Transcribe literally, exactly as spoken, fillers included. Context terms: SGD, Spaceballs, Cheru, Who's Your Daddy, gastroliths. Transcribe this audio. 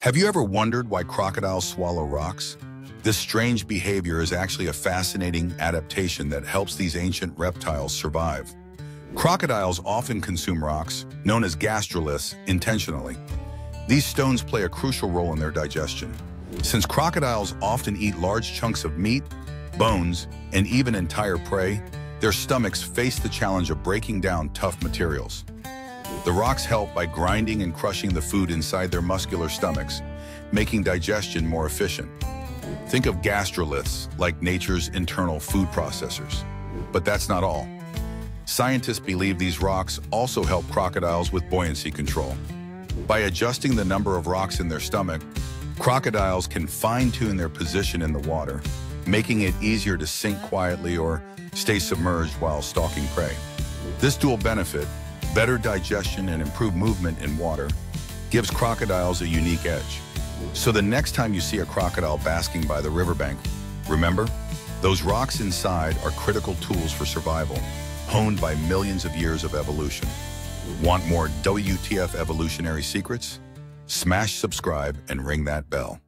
Have you ever wondered why crocodiles swallow rocks? This strange behavior is actually a fascinating adaptation that helps these ancient reptiles survive. Crocodiles often consume rocks, known as gastroliths, intentionally. These stones play a crucial role in their digestion. Since crocodiles often eat large chunks of meat, bones, and even entire prey, their stomachs face the challenge of breaking down tough materials. The rocks help by grinding and crushing the food inside their muscular stomachs, making digestion more efficient. Think of gastroliths like nature's internal food processors. But that's not all. Scientists believe these rocks also help crocodiles with buoyancy control. By adjusting the number of rocks in their stomach, crocodiles can fine-tune their position in the water, making it easier to sink quietly or stay submerged while stalking prey. This dual benefit, better digestion and improved movement in water, gives crocodiles a unique edge. So the next time you see a crocodile basking by the riverbank, remember, those rocks inside are critical tools for survival, honed by millions of years of evolution. Want more W T F evolutionary secrets? Smash subscribe and ring that bell.